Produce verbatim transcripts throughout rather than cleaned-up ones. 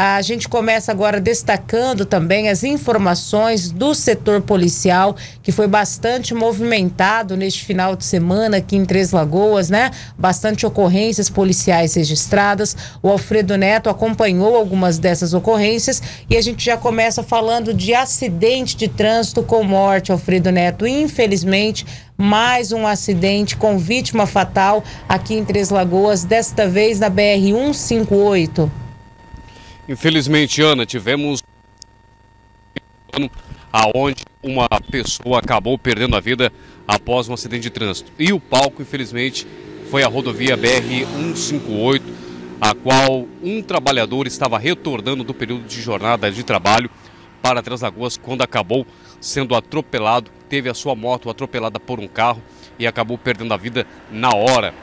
A gente começa agora destacando também as informações do setor policial, que foi bastante movimentado neste final de semana aqui em Três Lagoas, né? Bastante ocorrências policiais registradas. O Alfredo Neto acompanhou algumas dessas ocorrências e a gente já começa falando de acidente de trânsito com morte. Alfredo Neto, infelizmente, mais um acidente com vítima fatal aqui em Três Lagoas, desta vez na B R cento e cinquenta e oito. Infelizmente, Ana, tivemos aonde uma pessoa acabou perdendo a vida após um acidente de trânsito. E o palco, infelizmente, foi a rodovia B R cento e cinquenta e oito, a qual um trabalhador estava retornando do período de jornada de trabalho para Três Lagoas quando acabou sendo atropelado, teve a sua moto atropelada por um carro e acabou perdendo a vida na hora.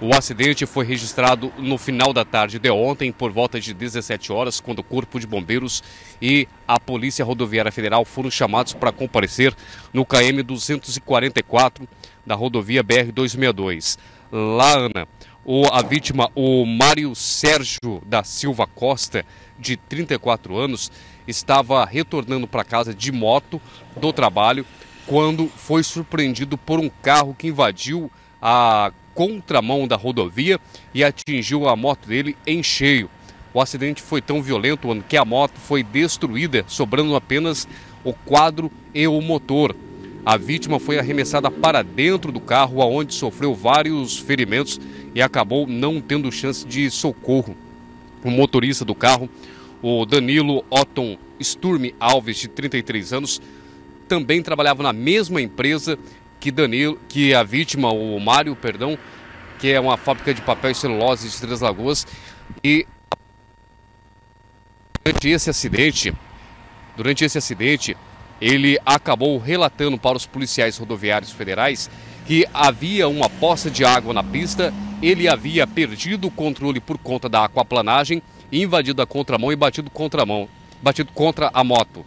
O acidente foi registrado no final da tarde de ontem, por volta de dezessete horas, quando o Corpo de Bombeiros e a Polícia Rodoviária Federal foram chamados para comparecer no quilômetro duzentos e quarenta e quatro da rodovia B R duzentos e sessenta e dois. Lá, Ana, o, a vítima, o Mário Sérgio da Silva Costa, de trinta e quatro anos, estava retornando para casa de moto do trabalho quando foi surpreendido por um carro que invadiu a contramão da rodovia e atingiu a moto dele em cheio. O acidente foi tão violento que a moto foi destruída, sobrando apenas o quadro e o motor. A vítima foi arremessada para dentro do carro, aonde sofreu vários ferimentos e acabou não tendo chance de socorro. O motorista do carro, o Danilo Otton Sturme Alves, de trinta e três anos, também trabalhava na mesma empresa que Danilo, que a vítima, o Mário, perdão, que é uma fábrica de papel e celulose de Três Lagoas. E durante esse acidente, durante esse acidente, ele acabou relatando para os policiais rodoviários federais que havia uma poça de água na pista, ele havia perdido o controle por conta da aquaplanagem, invadido a contramão e batido contra a mão, batido contra a moto.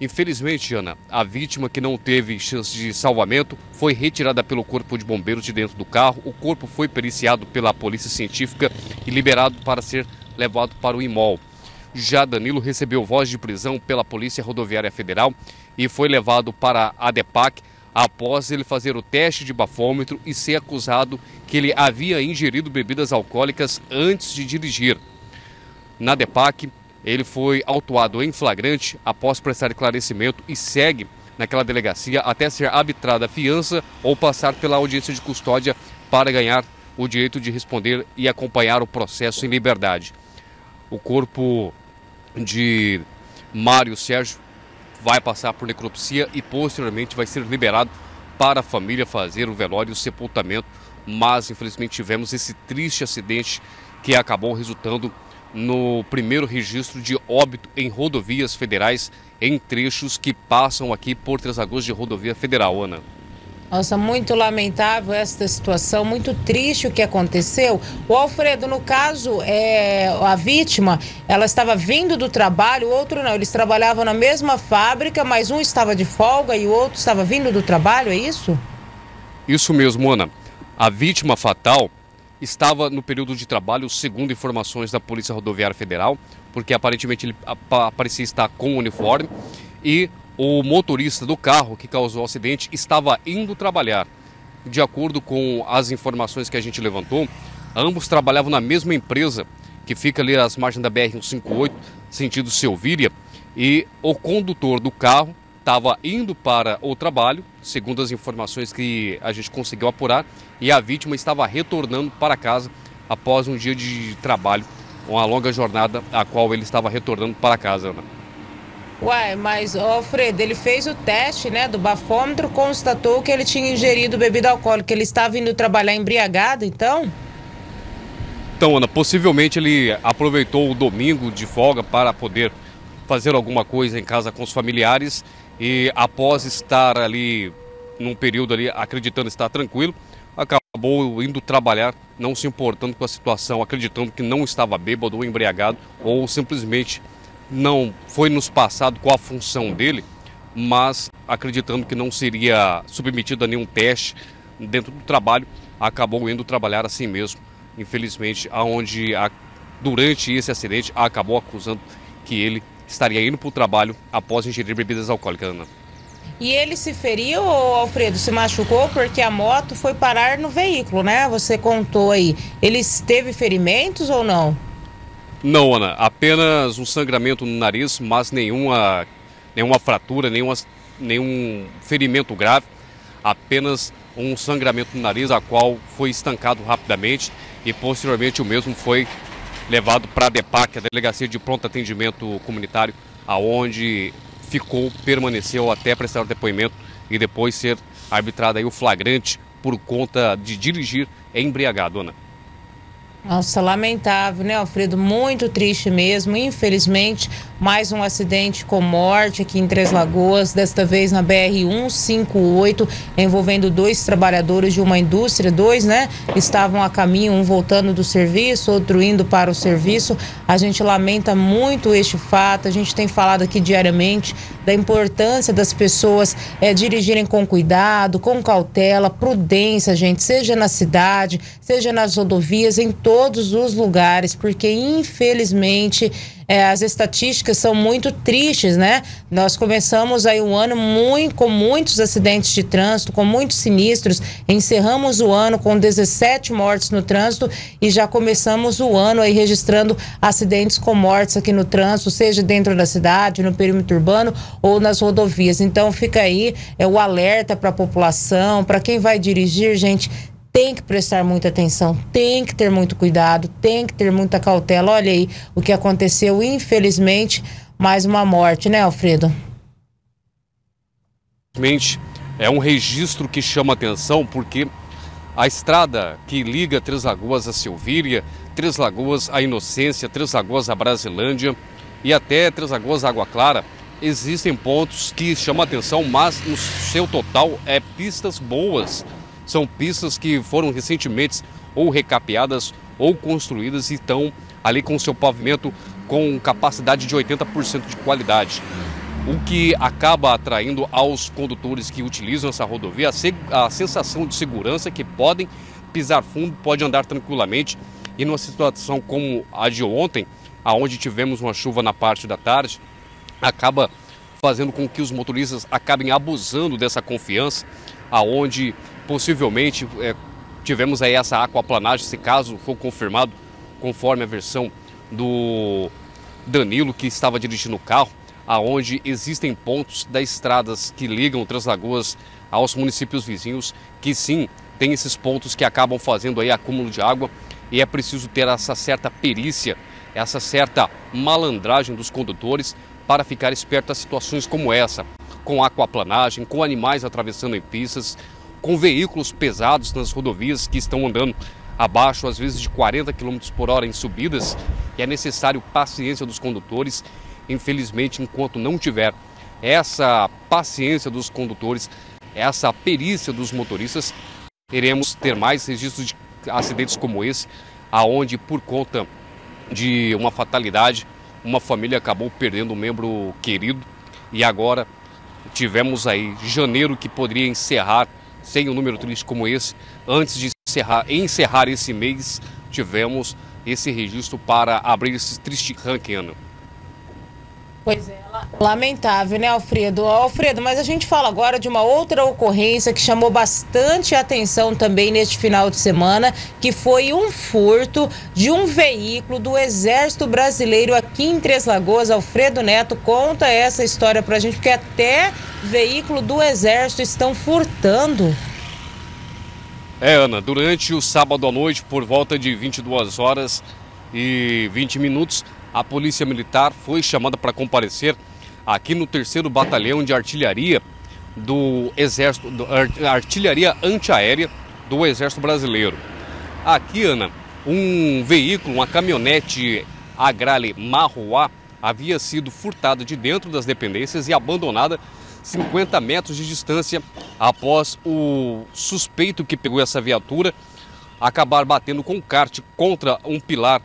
Infelizmente, Ana, a vítima, que não teve chance de salvamento, foi retirada pelo Corpo de Bombeiros de dentro do carro. O corpo foi periciado pela Polícia Científica e liberado para ser levado para o I M O L. Já Danilo recebeu voz de prisão pela Polícia Rodoviária Federal e foi levado para a DEPAC após ele fazer o teste de bafômetro e ser acusado que ele havia ingerido bebidas alcoólicas antes de dirigir. Na DEPAC, ele foi autuado em flagrante após prestar esclarecimento e segue naquela delegacia até ser arbitrada a fiança ou passar pela audiência de custódia para ganhar o direito de responder e acompanhar o processo em liberdade. O corpo de Mário Sérgio vai passar por necropsia e posteriormente vai ser liberado para a família fazer o velório e o sepultamento, mas infelizmente tivemos esse triste acidente que acabou resultando no primeiro registro de óbito em rodovias federais, em trechos que passam aqui por Três Lagoas de rodovia federal, Ana. Nossa, muito lamentável esta situação, muito triste o que aconteceu. O Alfredo, no caso, é, a vítima, ela estava vindo do trabalho, o outro não. Eles trabalhavam na mesma fábrica, mas um estava de folga e o outro estava vindo do trabalho, é isso? Isso mesmo, Ana. A vítima fatal estava no período de trabalho, segundo informações da Polícia Rodoviária Federal, porque aparentemente ele parecia estar com o uniforme, e o motorista do carro que causou o acidente estava indo trabalhar. De acordo com as informações que a gente levantou, ambos trabalhavam na mesma empresa, que fica ali às margens da B R cento e cinquenta e oito, sentido Selvíria, e o condutor do carro estava indo para o trabalho, segundo as informações que a gente conseguiu apurar, e a vítima estava retornando para casa após um dia de trabalho, uma longa jornada a qual ele estava retornando para casa, Ana. Uai, mas Alfredo, ele fez o teste, né, do bafômetro, constatou que ele tinha ingerido bebida alcoólica, ele estava indo trabalhar embriagado, então? Então, Ana, possivelmente ele aproveitou o domingo de folga para poder fazer alguma coisa em casa com os familiares. E após estar ali, num período ali, acreditando estar tranquilo, acabou indo trabalhar, não se importando com a situação, acreditando que não estava bêbado ou embriagado, ou simplesmente não foi nos passado qual a função dele, mas acreditando que não seria submetido a nenhum teste dentro do trabalho, acabou indo trabalhar assim mesmo, infelizmente, aonde a durante esse acidente, acabou acusando que ele estaria indo para o trabalho após ingerir bebidas alcoólicas, Ana. E ele se feriu, Alfredo, se machucou porque a moto foi parar no veículo, né? Você contou aí. Ele teve ferimentos ou não? Não, Ana. Apenas um sangramento no nariz, mas nenhuma, nenhuma fratura, nenhuma, nenhum ferimento grave. Apenas um sangramento no nariz, a qual foi estancado rapidamente e posteriormente o mesmo foi levado para a DEPAC, a Delegacia de Pronto Atendimento Comunitário, aonde ficou, permaneceu até prestar o depoimento e depois ser arbitrado aí o flagrante por conta de dirigir embriagado, Ana. Nossa, lamentável, né, Alfredo? Muito triste mesmo. Infelizmente, mais um acidente com morte aqui em Três Lagoas, desta vez na B R cento e cinquenta e oito, envolvendo dois trabalhadores de uma indústria, dois, né, estavam a caminho, um voltando do serviço, outro indo para o serviço. A gente lamenta muito este fato, a gente tem falado aqui diariamente da importância das pessoas é, dirigirem com cuidado, com cautela, prudência, gente, seja na cidade, seja nas rodovias, em todos os lugares, porque infelizmente é, as estatísticas são muito tristes, né? Nós começamos aí o ano muito, com muitos acidentes de trânsito, com muitos sinistros, encerramos o ano com dezessete mortes no trânsito e já começamos o ano aí registrando acidentes com mortes aqui no trânsito, seja dentro da cidade, no perímetro urbano ou nas rodovias. Então fica aí é, o alerta para a população, para quem vai dirigir, gente, tem que prestar muita atenção, tem que ter muito cuidado, tem que ter muita cautela. Olha aí o que aconteceu, infelizmente, mais uma morte, né, Alfredo? É um registro que chama atenção porque a estrada que liga Três Lagoas a Selvíria, Três Lagoas a Inocência, Três Lagoas a Brasilândia e até Três Lagoas a Água Clara, existem pontos que chamam atenção, mas no seu total é pistas boas. São pistas que foram recentemente ou recapeadas ou construídas e estão ali com seu pavimento com capacidade de oitenta por cento de qualidade. O que acaba atraindo aos condutores que utilizam essa rodovia a sensação de segurança que podem pisar fundo, podem andar tranquilamente. E numa situação como a de ontem, onde tivemos uma chuva na parte da tarde, acaba fazendo com que os motoristas acabem abusando dessa confiança, aonde possivelmente é, tivemos aí essa aquaplanagem, se caso for confirmado, conforme a versão do Danilo, que estava dirigindo o carro, aonde existem pontos das estradas que ligam Três Lagoas aos municípios vizinhos, que sim, tem esses pontos que acabam fazendo aí acúmulo de água e é preciso ter essa certa perícia, essa certa malandragem dos condutores, para ficar esperto a situações como essa, com aquaplanagem, com animais atravessando em pistas, com veículos pesados nas rodovias que estão andando abaixo, às vezes de quarenta quilômetros por hora em subidas, e é necessário paciência dos condutores. Infelizmente, enquanto não tiver essa paciência dos condutores, essa perícia dos motoristas, iremos ter mais registros de acidentes como esse, aonde por conta de uma fatalidade, uma família acabou perdendo um membro querido e agora tivemos aí janeiro que poderia encerrar sem um número triste como esse. Antes de encerrar, encerrar esse mês, tivemos esse registro para abrir esse triste ranking, Ana. Pois é, lamentável, né, Alfredo? Alfredo, mas a gente fala agora de uma outra ocorrência que chamou bastante atenção também neste final de semana, que foi um furto de um veículo do Exército Brasileiro aqui em Três Lagoas. Alfredo Neto, conta essa história pra gente, porque até veículo do Exército estão furtando. É, Ana, durante o sábado à noite, por volta de vinte e duas horas e vinte minutos, a Polícia Militar foi chamada para comparecer aqui no terceiro Batalhão de Artilharia do Exército, do, Artilharia Antiaérea do Exército Brasileiro. Aqui, Ana, um veículo, uma caminhonete Agrale Marroá, havia sido furtada de dentro das dependências e abandonada cinquenta metros de distância após o suspeito que pegou essa viatura acabar batendo com o kart contra um pilar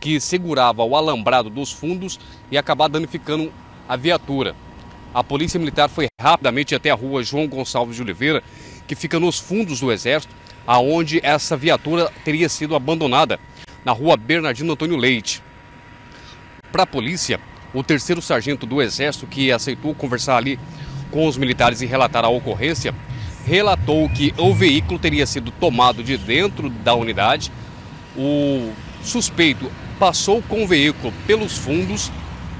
que segurava o alambrado dos fundos e acabar danificando a viatura. A Polícia Militar foi rapidamente até a rua João Gonçalves de Oliveira, que fica nos fundos do Exército, aonde essa viatura teria sido abandonada. na rua Bernardino Antônio Leite. Para a polícia, o terceiro sargento do Exército, que aceitou conversar ali com os militares e relatar a ocorrência, relatou que o veículo teria sido tomado de dentro da unidade. O suspeito passou com o veículo pelos fundos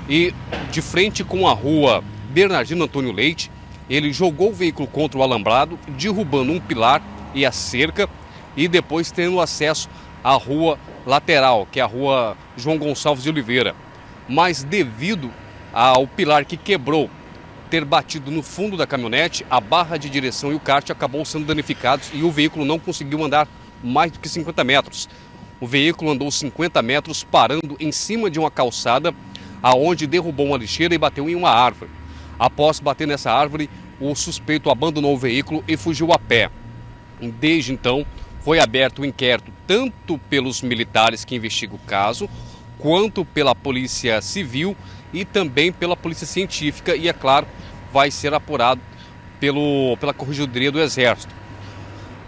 e, de frente com a rua Bernardino Antônio Leite, ele jogou o veículo contra o alambrado, derrubando um pilar e a cerca, e depois tendo acesso à rua lateral, que é a rua João Gonçalves de Oliveira. Mas devido ao pilar que quebrou ter batido no fundo da caminhonete, a barra de direção e o kart acabou sendo danificados e o veículo não conseguiu andar mais do que cinquenta metros. O veículo andou cinquenta metros parando em cima de uma calçada, aonde derrubou uma lixeira e bateu em uma árvore. Após bater nessa árvore, o suspeito abandonou o veículo e fugiu a pé. Desde então, foi aberto o inquérito tanto pelos militares que investigam o caso, quanto pela Polícia Civil e também pela Polícia Científica e, é claro, vai ser apurado pelo, pela Corregedoria do Exército.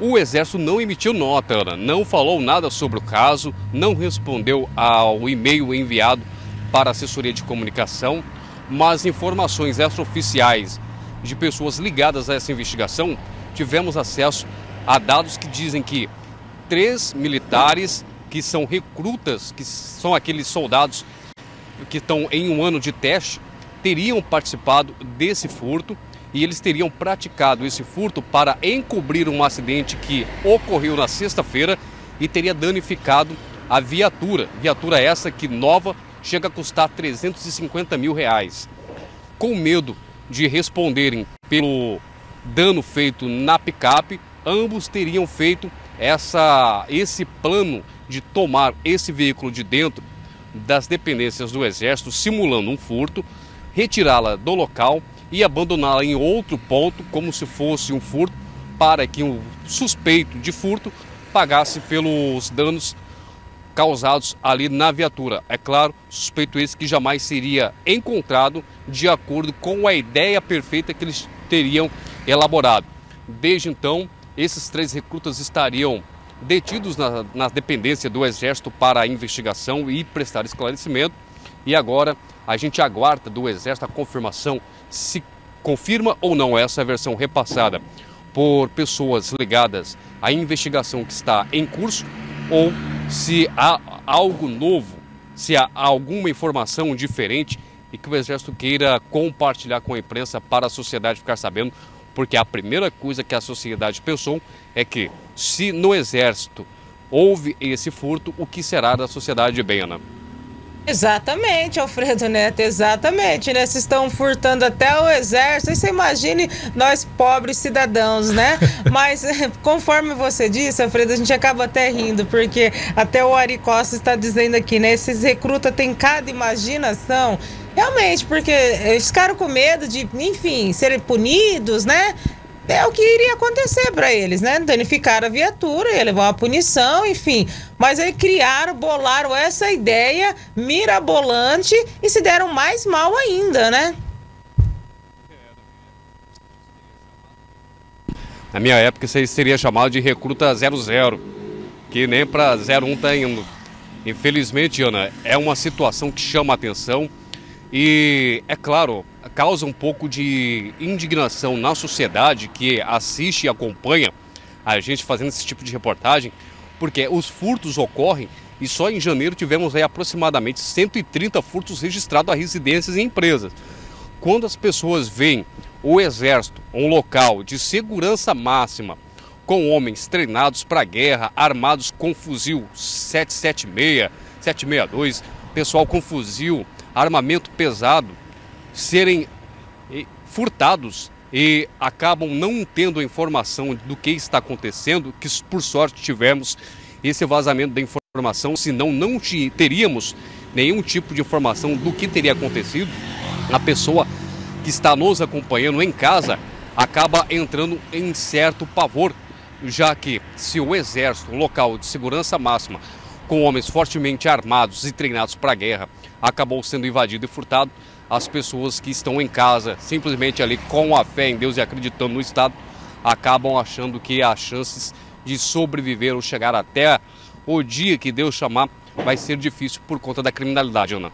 O Exército não emitiu nota, Ana, não falou nada sobre o caso, não respondeu ao e-mail enviado para a assessoria de comunicação, mas informações extraoficiais de pessoas ligadas a essa investigação, tivemos acesso a dados que dizem que três militares que são recrutas, que são aqueles soldados que estão em um ano de teste, teriam participado desse furto e eles teriam praticado esse furto para encobrir um acidente que ocorreu na sexta-feira e teria danificado a viatura. Viatura essa que nova chega a custar trezentos e cinquenta mil reais. Com medo de responderem pelo dano feito na picape, ambos teriam feito essa, esse plano de tomar esse veículo de dentro das dependências do Exército, simulando um furto, retirá-la do local e abandoná-la em outro ponto, como se fosse um furto, para que o suspeito de furto pagasse pelos danos causados ali na viatura. É claro, suspeito esse que jamais seria encontrado de acordo com a ideia perfeita que eles teriam elaborado. Desde então, esses três recrutas estariam detidos na, na dependência do Exército para a investigação e prestar esclarecimento. E agora a gente aguarda do Exército a confirmação, se confirma ou não essa versão repassada por pessoas ligadas à investigação que está em curso, ou se há algo novo, se há alguma informação diferente e que o Exército queira compartilhar com a imprensa para a sociedade ficar sabendo. Porque a primeira coisa que a sociedade pensou é que, se no Exército houve esse furto, o que será da sociedade, Bena? Exatamente, Alfredo Neto, exatamente, né? Se estão furtando até o Exército, e você imagine nós pobres cidadãos, né? Mas conforme você disse, Alfredo, a gente acaba até rindo, porque até o Ari Costa está dizendo aqui, né? Esses recrutas têm cada imaginação. Realmente, porque eles ficaram com medo de, enfim, serem punidos, né? É o que iria acontecer para eles, né? Danificar a viatura, ia levar uma punição, enfim. Mas aí criaram, bolaram essa ideia mirabolante e se deram mais mal ainda, né? Na minha época, isso aí seria chamado de recruta zero zero, que nem para zero um tá indo. Infelizmente, Ana, é uma situação que chama a atenção. E, é claro, causa um pouco de indignação na sociedade que assiste e acompanha a gente fazendo esse tipo de reportagem, porque os furtos ocorrem e só em janeiro tivemos aí aproximadamente cento e trinta furtos registrados a residências e empresas. Quando as pessoas veem o Exército, um local de segurança máxima, com homens treinados para a guerra, armados com fuzil sete setenta e seis, sete sessenta e dois, pessoal com fuzil, armamento pesado, serem furtados e acabam não tendo a informação do que está acontecendo, que por sorte tivemos esse vazamento da informação, senão não teríamos nenhum tipo de informação do que teria acontecido. A pessoa que está nos acompanhando em casa acaba entrando em certo pavor, já que se o Exército, um local de segurança máxima, com homens fortemente armados e treinados para a guerra, acabou sendo invadido e furtado, as pessoas que estão em casa, simplesmente ali com a fé em Deus e acreditando no Estado, acabam achando que há chances de sobreviver ou chegar até o dia que Deus chamar vai ser difícil por conta da criminalidade, Ana.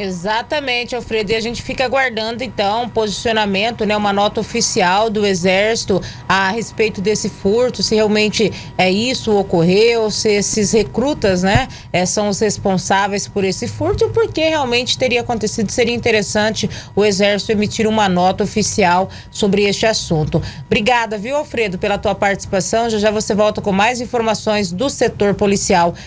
Exatamente, Alfredo, e a gente fica aguardando então um posicionamento, né, uma nota oficial do Exército a respeito desse furto, se realmente é isso ocorreu, se esses recrutas, né, é, são os responsáveis por esse furto e por que realmente teria acontecido. Seria interessante o Exército emitir uma nota oficial sobre este assunto. Obrigada, viu, Alfredo, pela tua participação. Já já você volta com mais informações do setor policial